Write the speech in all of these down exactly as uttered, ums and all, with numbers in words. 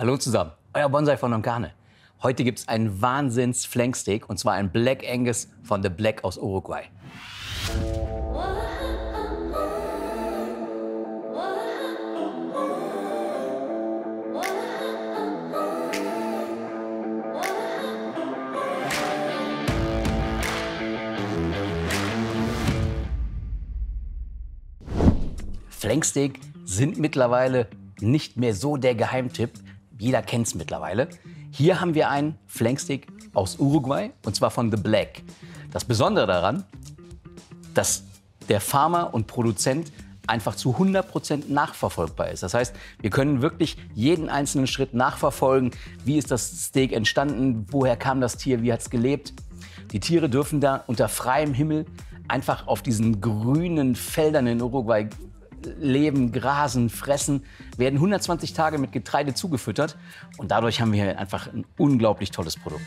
Hallo zusammen, euer Bonsai von Don Carne. Heute gibt es einen Wahnsinns-Flank Steak, und zwar ein Black Angus von The Black aus Uruguay. Flank Steak sind mittlerweile nicht mehr so der Geheimtipp. Jeder kennt es mittlerweile. Hier haben wir einen Flank Steak aus Uruguay, und zwar von The Black. Das Besondere daran, dass der Farmer und Produzent einfach zu hundert Prozent nachverfolgbar ist. Das heißt, wir können wirklich jeden einzelnen Schritt nachverfolgen. Wie ist das Steak entstanden? Woher kam das Tier? Wie hat es gelebt? Die Tiere dürfen da unter freiem Himmel einfach auf diesen grünen Feldern in Uruguay leben, grasen, fressen, werden hundertzwanzig Tage mit Getreide zugefüttert, und dadurch haben wir hier einfach ein unglaublich tolles Produkt.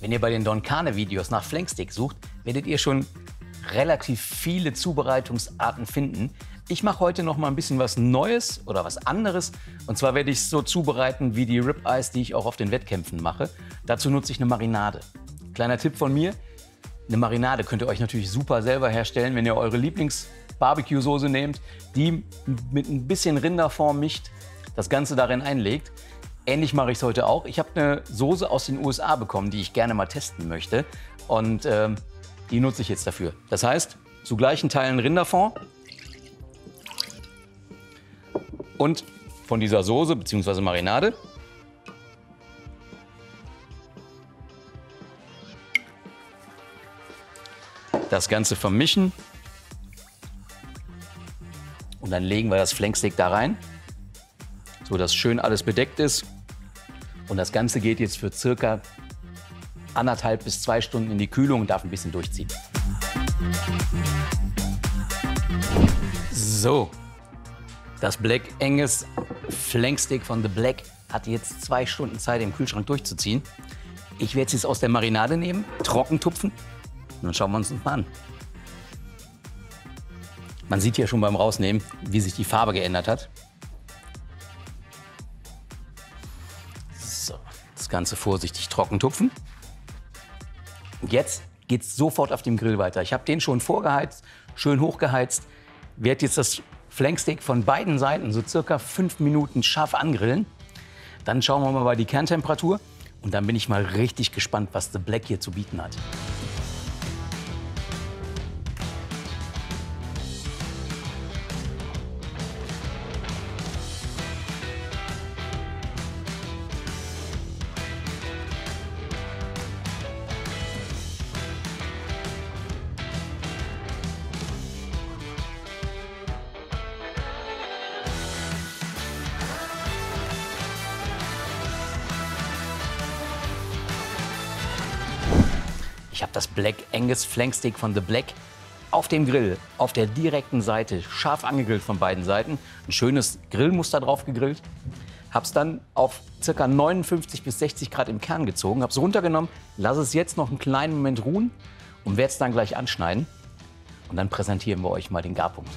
Wenn ihr bei den Don Carne Videos nach Flank Steak sucht, werdet ihr schon relativ viele Zubereitungsarten finden. Ich mache heute noch mal ein bisschen was Neues oder was anderes. Und zwar werde ich es so zubereiten wie die Rib-Eyes, die ich auch auf den Wettkämpfen mache. Dazu nutze ich eine Marinade. Kleiner Tipp von mir, eine Marinade könnt ihr euch natürlich super selber herstellen, wenn ihr eure Lieblings-Barbecue-Soße nehmt, die mit ein bisschen Rinderfond mischt, das Ganze darin einlegt. Ähnlich mache ich es heute auch. Ich habe eine Soße aus den U S A bekommen, die ich gerne mal testen möchte. Und äh, die nutze ich jetzt dafür. Das heißt, zu gleichen Teilen Rinderfond und von dieser Soße bzw. Marinade. Das Ganze vermischen. Und dann legen wir das Flank Steak da rein, so dass schön alles bedeckt ist. Und das Ganze geht jetzt für circa anderthalb bis zwei Stunden in die Kühlung und darf ein bisschen durchziehen. So. Das Black Angus Flank Steak von The Black hat jetzt zwei Stunden Zeit, im Kühlschrank durchzuziehen. Ich werde es jetzt aus der Marinade nehmen, trocken tupfen, und dann schauen wir uns das mal an. Man sieht hier schon beim Rausnehmen, wie sich die Farbe geändert hat. So, das Ganze vorsichtig trocken tupfen. Und jetzt geht es sofort auf dem Grill weiter. Ich habe den schon vorgeheizt, schön hochgeheizt, werde jetzt das Flank Steak von beiden Seiten so circa fünf Minuten scharf angrillen. Dann schauen wir mal bei die Kerntemperatur, und dann bin ich mal richtig gespannt, was The Black hier zu bieten hat. Ich habe das Black Angus Flank Steak von The Black auf dem Grill, auf der direkten Seite, scharf angegrillt von beiden Seiten. Ein schönes Grillmuster drauf gegrillt. Habe es dann auf ca. neunundfünfzig bis sechzig Grad im Kern gezogen, habe es runtergenommen, lasse es jetzt noch einen kleinen Moment ruhen und werde es dann gleich anschneiden. Und dann präsentieren wir euch mal den Garpunkt.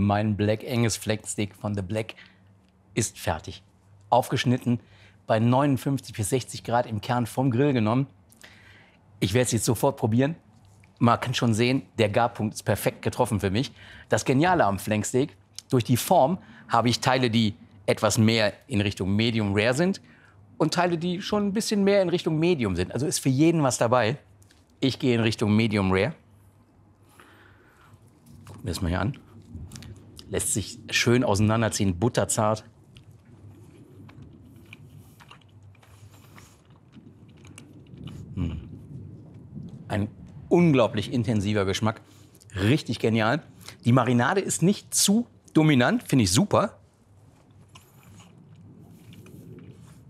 Mein Black Angus Flank Steak von The Black ist fertig. Aufgeschnitten, bei neunundfünfzig bis sechzig Grad im Kern vom Grill genommen. Ich werde es jetzt sofort probieren. Man kann schon sehen, der Garpunkt ist perfekt getroffen für mich. Das Geniale am Flank Steak: durch die Form habe ich Teile, die etwas mehr in Richtung Medium Rare sind, und Teile, die schon ein bisschen mehr in Richtung Medium sind. Also ist für jeden was dabei. Ich gehe in Richtung Medium Rare. Gucken wir es mal hier an. lässt sich schön auseinanderziehen, butterzart. Hm. Ein unglaublich intensiver Geschmack, richtig genial. Die Marinade ist nicht zu dominant, finde ich super.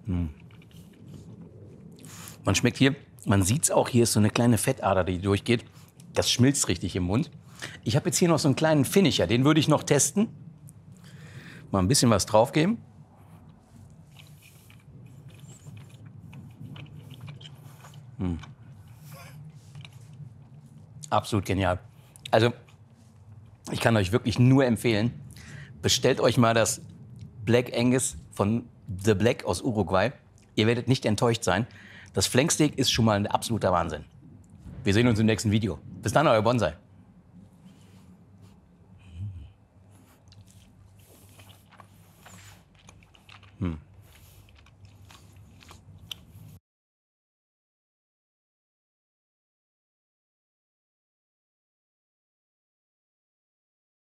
Hm. Man schmeckt hier, man sieht es auch, hier ist so eine kleine Fettader, die durchgeht. Das schmilzt richtig im Mund. Ich habe jetzt hier noch so einen kleinen Finisher, den würde ich noch testen. Mal ein bisschen was draufgeben. Hm. Absolut genial. Also, ich kann euch wirklich nur empfehlen, bestellt euch mal das Black Angus von The Black aus Uruguay. Ihr werdet nicht enttäuscht sein. Das Flank Steak ist schon mal ein absoluter Wahnsinn. Wir sehen uns im nächsten Video. Bis dann, euer Bonsai. Hm.